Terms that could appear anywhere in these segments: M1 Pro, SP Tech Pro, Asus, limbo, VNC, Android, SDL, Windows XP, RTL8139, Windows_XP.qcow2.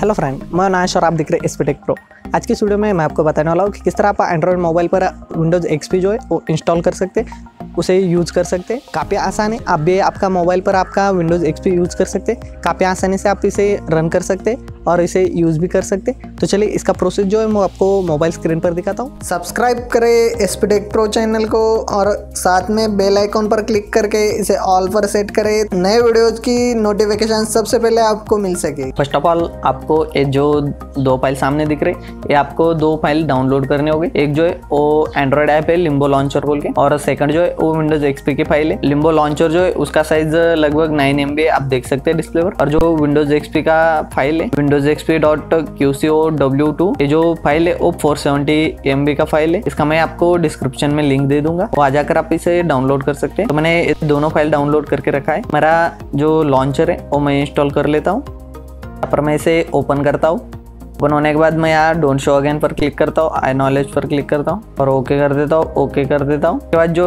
Hello friend, मैं नाश और आप देख रहे हैं SP Tech Pro। आज की वीडियो में मैं आपको बताने वाला हूँ कि किस तरह आप एंड्रॉयड मोबाइल पर विंडोज़ XP जो है वो इंस्टॉल कर सकते हैं, उसे यूज़ कर सकते हैं। काफ़ी आसान है, आप भी आपका मोबाइल पर आपका विंडोज़ XP यूज़ कर सकते हैं। काफ़ी आसानी से आप इसे रन कर सकते हैं और इसे यूज़ भी कर सकते हैं। तो चलिए इसका प्रोसेस जो है मैं आपको मोबाइल स्क्रीन पर दिखाता हूँ। सब्सक्राइब करें SP Tech Pro चैनल को और साथ में बेल आइकॉन पर क्लिक करके इसे ऑल पर सेट करें, नए वीडियोज़ की नोटिफिकेशन सबसे पहले आपको मिल सके। फर्स्ट ऑफ ऑल आपको ये जो दो फाइल सामने दिख रही, ये आपको दो फाइल डाउनलोड करने होगी। एक जो है वो एंड्रॉइड ऐप है लिम्बो लॉन्चर बोल के, और सेकंड जो है वो विंडोज एक्सपी की फाइल है। लिम्बो लॉन्चर जो है उसका साइज लगभग 9 MB आप देख सकते हैं डिस्प्ले पर, और जो विंडोज एक्सपी का फाइल है windows xp.qco w2, ये जो फाइल है वो 470 MB का फाइल है। इसका मैं आपको डिस्क्रिप्शन में लिंक दे दूंगा, वो आ जाकर आप इसे डाउनलोड कर सकते हैं। तो मैंने दोनों फाइल डाउनलोड करके रखा है। मेरा जो लॉन्चर है वो मैं इंस्टॉल कर लेता हूँ। यहाँ पर मैं इसे ओपन करता हूँ। ओपन होने के बाद मैं यहाँ डोंट शो अगेन पर क्लिक करता हूँ, आई नॉलेज पर क्लिक करता हूँ और ओके कर देता हूँ। उसके बाद जो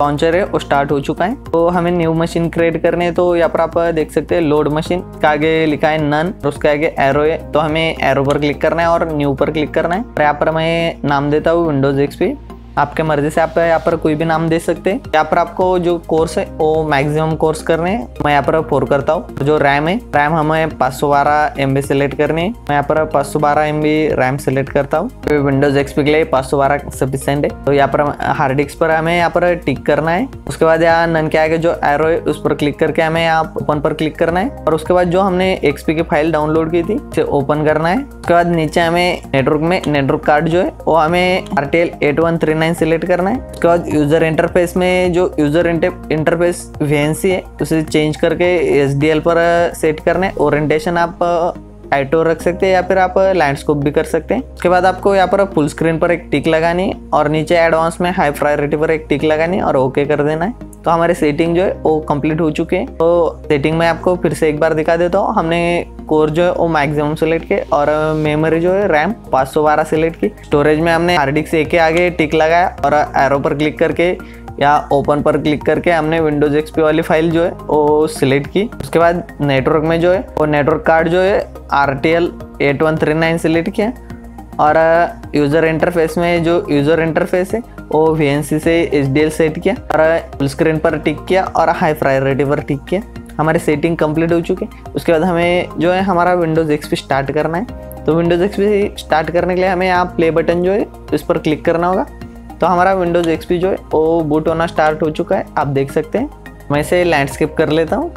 लॉन्चर है वो स्टार्ट हो चुका है। तो हमें न्यू मशीन क्रिएट करने है, तो यहाँ पर आप देख सकते हैं लोड मशीन का आगे लिखा है नन और उसके आगे एरो है, तो हमें एरो पर क्लिक करना है और न्यू पर क्लिक करना है। यहाँ पर मैं नाम देता हूँ विंडोज एक्सपी, आपके मर्जी से आप यहाँ पर कोई भी नाम दे सकते हैं। यहाँ पर आपको जो कोर्स है वो मैक्सिमम कोर्स करने हैं, मैं यहाँ पर 4 करता हूँ। जो रैम है, रैम हमें 512 MB सेलेक्ट करनी है, मैं यहाँ पर 512 MB रैम सेलेक्ट करता हूँ। तो विंडोज एक्सपी के लिए 512 सफिशेंट है। तो यहाँ पर हार्ड डिस्क पर हमें यहाँ पर टिक करना है। उसके बाद यहाँ नन के आगे जो एरो है उस पर क्लिक करके हमें यहाँ ओपन पर क्लिक करना है, और उसके बाद जो हमने एक्सपी की फाइल डाउनलोड की थी उसे ओपन करना है। उसके बाद नीचे हमें नेटवर्क में नेटवर्क कार्ड जो है वो हमें RTL8139 सिलेक्ट करना है। उसके बाद यूजर इंटरफेस में जो यूजर इंटरफेस VNC है उसे चेंज करके SDL पर सेट करना है। ओरिएंटेशन आप आइटो रख सकते हैं या फिर आप लैंडस्कोप भी कर सकते हैं। उसके बाद आपको यहाँ पर फुल स्क्रीन पर एक टिक लगानी है और नीचे एडवांस में हाई प्रायोरिटी पर एक टिक लगानी है और ओके कर देना है। तो हमारे सेटिंग जो है वो कंप्लीट हो चुके हैं। तो सेटिंग में आपको फिर से एक बार दिखा देता हूँ। हमने कोर जो है वो मैक्सिमम सेलेक्ट किया और मेमोरी जो है रैम 512 सेलेक्ट की। स्टोरेज में हमने हार्ड डिस्क के आगे टिक लगाया और एरो पर क्लिक करके या ओपन पर क्लिक करके हमने विंडोज एक्सपी वाली फाइल जो है वो सिलेक्ट की। उसके बाद नेटवर्क में जो है वो नेटवर्क कार्ड जो है RTL8139 सेलेक्ट किया, और यूज़र इंटरफेस में जो यूज़र इंटरफेस है वो VNC से SDL सेट किया और फुल स्क्रीन पर टिक किया और हाई प्रायोरिटी पर टिक किया। हमारे सेटिंग कंप्लीट हो चुके। उसके बाद हमें जो है हमारा विंडोज़ XP स्टार्ट करना है। तो विंडोज़ XP स्टार्ट करने के लिए हमें यहाँ प्ले बटन जो है इस पर क्लिक करना होगा। तो हमारा विंडोज़ XP जो है वो बूट होना स्टार्ट हो चुका है, आप देख सकते हैं। मैं इसे लैंडस्केप कर लेता हूँ।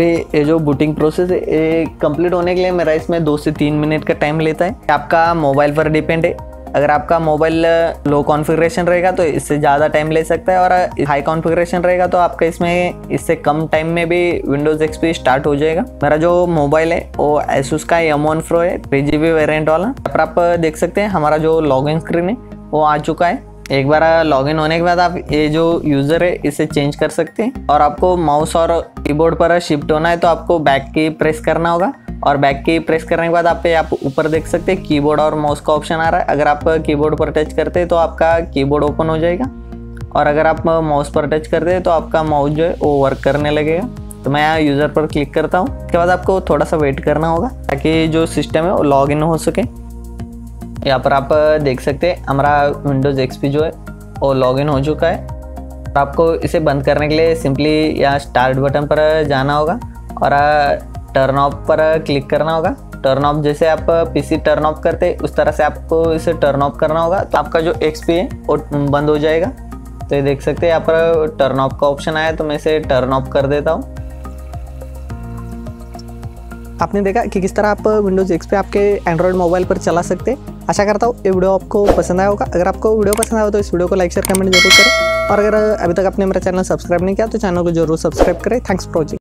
ये जो बूटिंग प्रोसेस है ये कंप्लीट होने के लिए मेरा इसमें 2 से 3 मिनट का टाइम लेता है। आपका मोबाइल पर डिपेंड है, अगर आपका मोबाइल लो कॉन्फ़िगरेशन रहेगा तो इससे ज़्यादा टाइम ले सकता है, और हाई कॉन्फ़िगरेशन रहेगा तो आपका इसमें इससे कम टाइम में भी विंडोज़ XP स्टार्ट हो जाएगा। मेरा जो मोबाइल है वो Asus का M1 Pro है, 3GB वेरियंट वाला। पर आप देख सकते हैं हमारा जो लॉगिन स्क्रीन है वो आ चुका है। एक बार लॉगिन होने के बाद आप ये जो यूज़र है इसे चेंज कर सकते हैं, और आपको माउस और कीबोर्ड पर शिफ्ट होना है तो आपको बैक की प्रेस करना होगा, और बैक की प्रेस करने के बाद आप ऊपर देख सकते हैं कीबोर्ड और माउस का ऑप्शन आ रहा है। अगर आप कीबोर्ड पर टच करते हैं तो आपका कीबोर्ड ओपन हो जाएगा, और अगर आप माउस पर टच करते हैं तो आपका माउस जो है वो वर्क करने लगेगा। तो मैं यहाँ यूज़र पर क्लिक करता हूँ। उसके बाद आपको थोड़ा सा वेट करना होगा ताकि जो सिस्टम है वो लॉग इन हो सके। यहाँ पर आप देख सकते हैं हमारा विंडोज़ XP जो है वो लॉग इन हो चुका है। आपको इसे बंद करने के लिए सिंपली यहाँ स्टार्ट बटन पर जाना होगा और टर्न ऑफ पर क्लिक करना होगा। टर्न ऑफ जैसे आप PC टर्न ऑफ करते उस तरह से आपको इसे टर्न ऑफ करना होगा, तो आपका जो XP है वो बंद हो जाएगा। तो ये देख सकते हैं यहाँ पर टर्न ऑफ का ऑप्शन आया, तो मैं इसे टर्न ऑफ कर देता हूँ। आपने देखा कि किस तरह आप विंडोज़ XP आपके एंड्रॉयड मोबाइल पर चला सकते हैं। आशा करता हूँ ये वीडियो आपको पसंद आया होगा। अगर आपको वीडियो पसंद आया तो इस वीडियो को लाइक शेयर कमेंट जरूर करें, और अगर अभी तक आपने मेरा चैनल सब्सक्राइब नहीं किया तो चैनल को जरूर सब्सक्राइब करें। Thanks for watching.